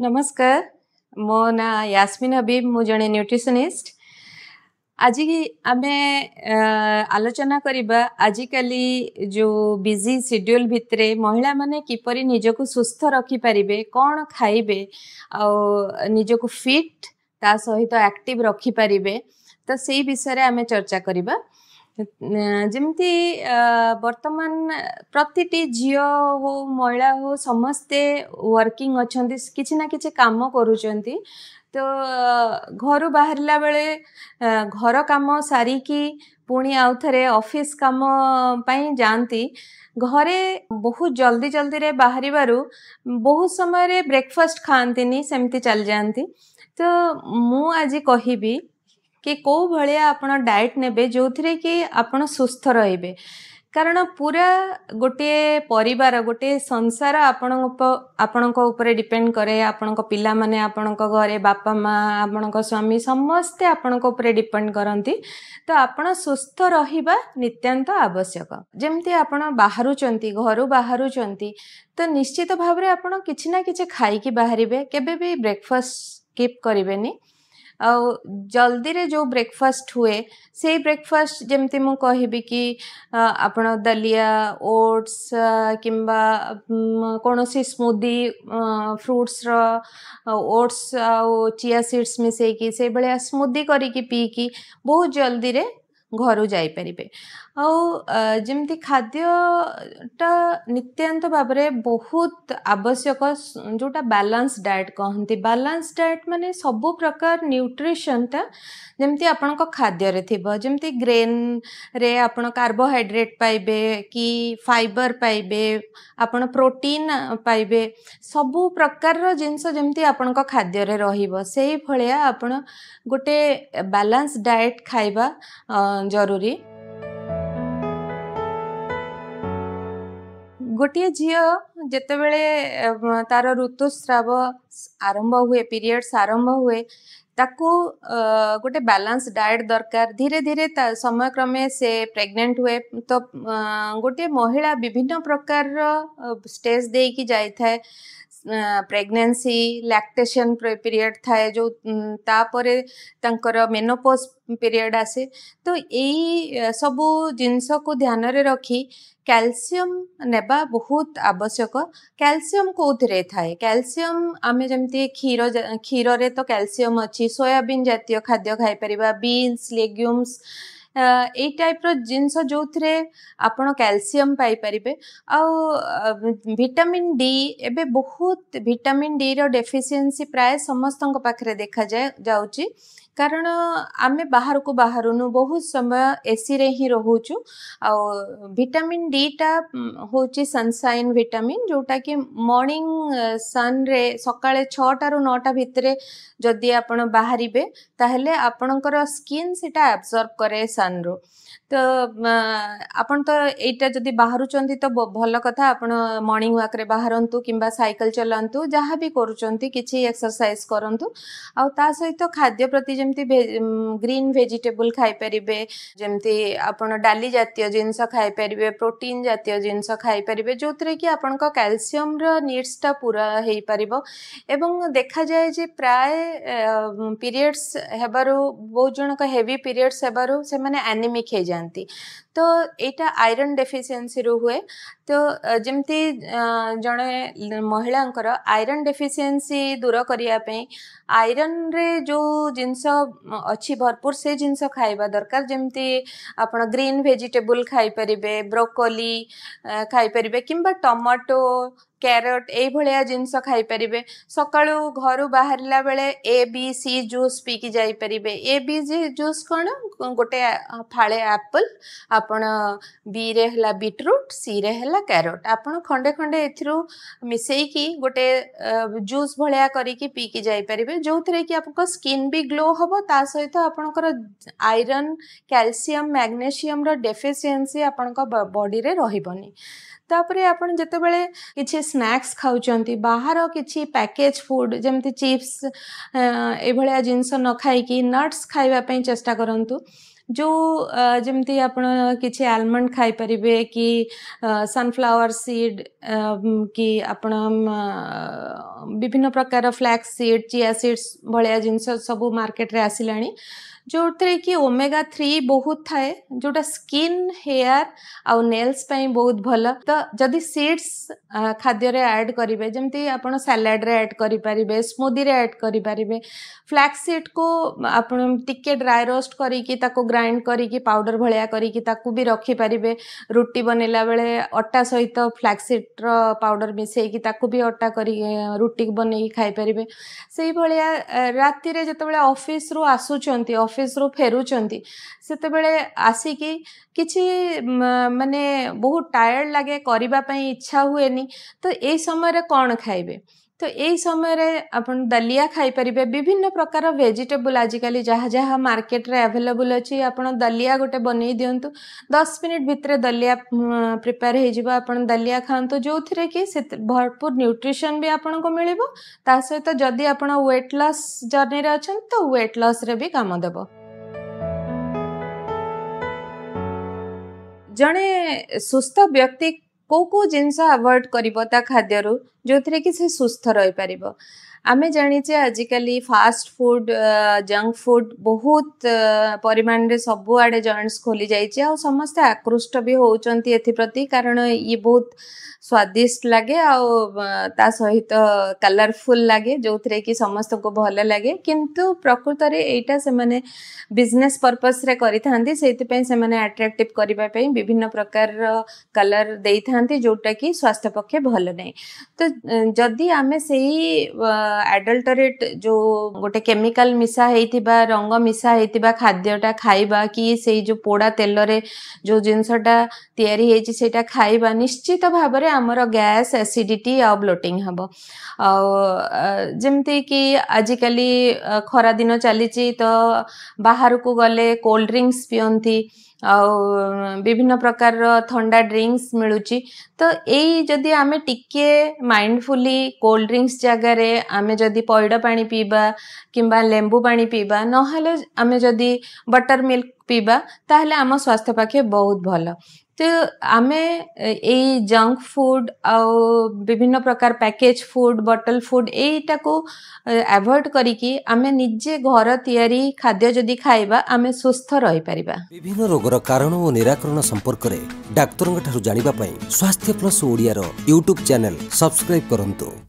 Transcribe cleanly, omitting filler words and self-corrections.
नमस्कार, मो ना यास्मिन हबीब, मु जणे न्यूट्रिशनिस्ट। आज आम आलोचना करबा आजिकली जो बिजी शेड्यूल भितर महिला माने किपरि निजको स्वस्थ रखि पारिबे, कोन खाइबे आ निजको फिट ता सहित एक्टिव रखि पारिबे, तो सेही विषय रे आम चर्चा करबा। जमती बर्तमान प्रतिटी झील हो महिला हो समस्ते वर्किंग अच्छा किसी ना किसी काम करुँच, तो घर बाहर ला बेले घर काम सारिकी पुणी आउ थे ऑफिस काम जाती, घरे बहुत जल्दी जल्दी रे बाहर बारू बहुत समय ब्रेकफास्ट खाती सेमती चल जाती। तो मु आज कहबी कि को भलिया आपनो डाएट नेबे जो थरे कि आपनो स्वस्थ रहिबे, कारण पूरा गोटे परिवार गोटे संसार आपणक ऊपर डिपेंड करे। आपणक पिला माने, आपणक घरे बापा माँ, आपणक स्वामी समस्ते आपणक ऊपर डिपेंड करती, तो आपण स्वस्थ रहिबा नित्यांत आवश्यक। जेमती आपण बाहरुचंती, घरु बाहरुचंती, तो निश्चित भाव रे आपण किछि ना किछि खाइकी बाहरिबे, केबे भी ब्रेकफास्ट स्किप करिबेनी। और जल्दी रे जो ब्रेकफास्ट हुए से ब्रेकफास्ट जमती मु कहबी कि आपण दलिया, ओट्स किंबा कोनोसी स्मूदी, फ्रूट्स रो ओट्स और चिया सीड्स मिसे कि से भलिया स्मूदी करिकी पी की बहुत जल्दी रे घर जाई परिबे। और जमती खाद्यटा नित्यांत भाबरे बहुत आवश्यक, जोटा बैलेंस डाएट कहंती। बैलेंस डाएट माने सब प्रकार न्यूट्रिशन ता जमती आपण को खाद्य रे थिबो। जमती ग्रेन रे आपण कार्बोहाइड्रेट पाइबे कि फाइबर पाइबे, आपण प्रोटीन पाइबे, सब प्रकार रो जिंस जमती आपण को खाद्य रे रहिबो। सेही भलिया आपण गोटे बैलेंस डाएट खाइबा जरूरी। गोटे झील जितेबले तार ऋतुस्राव आरंभ हुए, पीरियड्स आरंभ हुए, ताकू गोटे बैलेंस डाएट दरकार। धीरे धीरे समय क्रमे से प्रेग्नेंट हुए, तो गोटे महिला विभिन्न प्रकार स्टेज दे की जाई थाए। प्रेगनेंसी, लैक्टेशन पीरियड थाए, जो तापरे तंकर मेनोपोज पीरियड आसे, तो यही सब जिनस को ध्यान रे रखी कैल्शियम नेबा बहुत आवश्यक। कैल्शियम कोउथरे थाए? कैल्शियम आम जमती क्षीर रे तो कैल्शियम अच्छी, सोयाबीन जातीय खाद्य खाई परिबा, बीन्स, लेग्यूम्स एई टाइप रो जिनस जो थे आपनो कैल्शियम पाई परिबे। आउ विटामिन डी, एबे बहुत विटामिन डी रो डेफिशिएंसी प्राय समस्तन को पाखरे देखा जाउची, कारण आमे बाहर को बाहरुनु बहुत समय एसी रे ही रहुचु। आउ विटामिन डी टा होची सनसाइन विटामिन, जोटा कि मॉर्निंग सन रे सकाळे 6टा रु 9टा भितरे जदी आपण बाहरिबे, ताहले आपणकर स्किन सेटा एब्सॉर्ब करे सन रो। तो आपण तो एटा जदी बाहरुचंती तो भल कथा, आपण मॉर्निंग वॉक रे बाहरंतु किंबा साइकिल चलांतु, जहा भी करूचंती किछि एक्सरसाइज करंतु। आउ ता सहित खाद्य प्रति ग्रीन वेजिटेबल खाई परिबे, जमती आपण डाली जातीय जिनस खाई परिबे, प्रोटीन जातीय जिनस खाई परिबे, जो थरे कि आपण को कैल्शियम रो नीड्स टा पूरा हेई परिबो। एवं देखा जाए जे प्राय पीरियड्स हेबारो बहुत जन का हेवी पीरियड्स हेबारो से माने एनीमिक हे जानती, तो एटा आयरन डेफिशिएंसी रो हुए। तो जमती जने महिलांकर आयरन डेफिशिएंसी दूर करिया पे आयरन रे जो जिनस अच्छी भरपूर से जिनस खाइबा दरकार। जमती आपण ग्रीन वेजिटेबल खाई परिबे, ब्रोकोली खाई परिबे, किंबा टमाटो, कैरेट ए भलिया जिनस खाई परिबे। सकाळू घरू बाहरला बेले ABC जूस पी की जाई परिबे। ABC जूस कोन? गोटे फाळे एप्पल, आपण B रे हला बीटरूट, C रे हला कैरेट, आपण खंडे खंडे एथिरु मिसेई की गोटे जूस भलिया करी की पी की जाई परिबे, जो थरे कि आपको स्किन भी ग्लो हबो, ता सहित आपनकर आयरन, कैल्शियम, मैग्नीशियम रो डेफिशिएंसी आपनकर बॉडी रे रहिबनी। तापरे आपण जतेबेले किछि स्नैक्स खाउचंती, बाहर किछि पैकेज फूड जमती चिप्स ए भलिया जिंस न खाई कि नट्स खाइबा पे चेष्टा करंतु। जो जमती आपण किछि आलमंड खाई परिबे कि सनफ्लावर सीड कि आपण विभिन्न प्रकार फ्लैक्स सीड चिया सीड्स भलिया जिनस सब मार्केट रे आसिलानी जो थे कि ओमेगा 3 बहुत थाए जोटा स्किन हेयर आउ नेल्स पे बहुत भल। तो जदि सीड्स खाद्य रे ऐड करेंगे जमती आप सलाड रे ऐड करें स्मूदी रे ऐड करें फ्लैक्स सीड को आप टिके ड्राई रोस्ट करके ग्राइंड करके पाउडर भलिया करके रखिपारे रुटी बनैला बेले अटा सहित फ्लैक्स सीड रो पाउडर मिसेकी भी अटा कर रुटी बनई खाईपारे। से भाया राति जो ऑफिस रु आसुंच ऑफिस रो फेरुचंती सेते बेले आसिकी किछि माने बहुत टायर्ड लगे करिबा पई इच्छा हुएनी तो ए समय रे कोन खाइबे तो यही समय अपन दलिया खाईपारे विभिन्न प्रकार वेजिटेबल आजिकल जहाँ जहाँ मार्केट रे अवेलेबल अच्छी आप दलिया गोटे बनई दिंतु 10 मिनट भितर दलिया प्रिपेयर हो अपन दलिया खातु जो थे कि भरपूर न्यूट्रिशन भी आपन को मिल सहित जदि आप वेट लॉस जर्नी अच्छा तो वेट लॉस रे भी काम देव। जड़े सुस्थ व्यक्ति को जिनस अवॉइड करता खाद्यर जो थे कि से सुस्थ रही पार। आम जाचे आजिकली फास्ट फूड जंक फूड बहुत परिमाण रे सबुआड़े जॉइंट्स खोली जाइए आ समस्ते आकृष्ट भी होती एप्रति कारण ये बहुत स्वादिष्ट लगे आ सहित कलरफुल लगे जो थे कि समस्त को भल लगे किंतु प्रकृत में यहीटा से बिजनेस पर्पस रे से अट्राक्टिव करने विभिन्न प्रकार कलर दे था जोटा कि स्वास्थ्य पक्षे भल ना। तो जदि आम से एडल्टरेट जो गोटे केमिकल मिसा होता रंग मिसा होता खाद्यटा खाइबा कि से जो पोड़ा तेल रे जो जिनसटा या खाइबा निश्चित भाव में आमर गैस एसिडिटी आ ब्लोटिंग हम जमती कि आजिकली खरा दिन चली तो बाहर को गले कोल्ड ड्रिंक्स पियंती और विभिन्न प्रकार ठंडा ड्रिंक्स मिलूची तो यही जदि आम टिके माइंडफुली कोल्ड ड्रिंक्स जगार आम जदि पौड़ पानी पीबा किंबा लेंबू पानी पीबा नहले आम जदि बटर मिल्क पीबा ताहले आम स्वास्थ्य पक्षे बहुत भल। तो आम यही जंक फूड आउ विभिन्न प्रकार पैकेज फूड बॉटल फूड यहीटा को एवॉइड करिकी आमे निजे घर तैयारी खाद्य जदि खाइबा आमे स्वस्थ रही परिबा। विभिन्न रोगर कारण और निराकरण संपर्क रे डाक्टर ठारू जानिबा पई स्वास्थ्य प्लस ओडिया रो YouTube चैनल सब्सक्राइब करंतु।